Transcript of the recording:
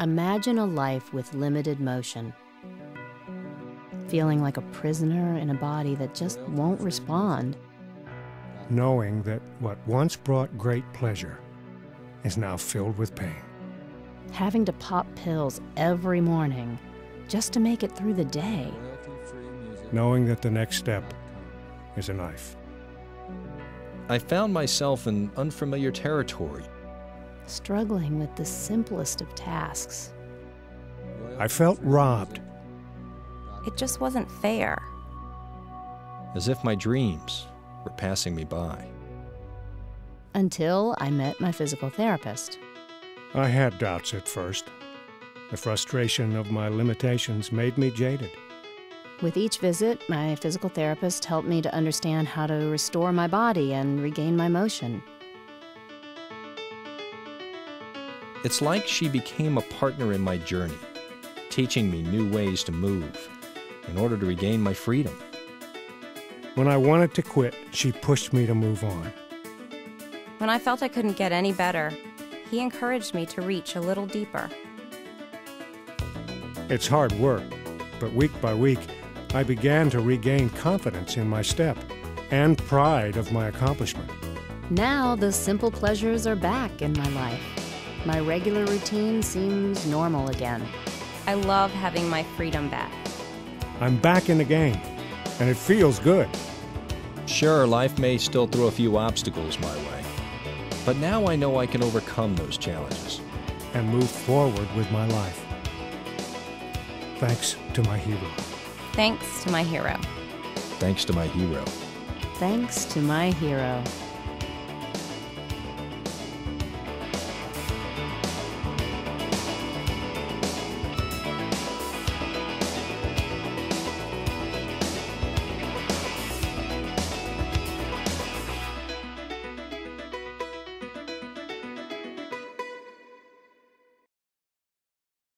Imagine a life with limited motion, feeling like a prisoner in a body that just won't respond. Knowing that what once brought great pleasure is now filled with pain. Having to pop pills every morning just to make it through the day. Knowing that the next step is a knife. I found myself in unfamiliar territory. Struggling with the simplest of tasks. I felt robbed. It just wasn't fair. As if my dreams were passing me by. Until I met my physical therapist. I had doubts at first. The frustration of my limitations made me jaded. With each visit, my physical therapist helped me to understand how to restore my body and regain my motion. It's like she became a partner in my journey, teaching me new ways to move in order to regain my freedom. When I wanted to quit, she pushed me to move on. When I felt I couldn't get any better, he encouraged me to reach a little deeper. It's hard work, but week by week, I began to regain confidence in my step and pride of my accomplishment. Now the simple pleasures are back in my life. My regular routine seems normal again. I love having my freedom back. I'm back in the game, and it feels good. Sure, life may still throw a few obstacles my way, but now I know I can overcome those challenges. And move forward with my life. Thanks to my hero. Thanks to my hero. Thanks to my hero. Thanks to my hero.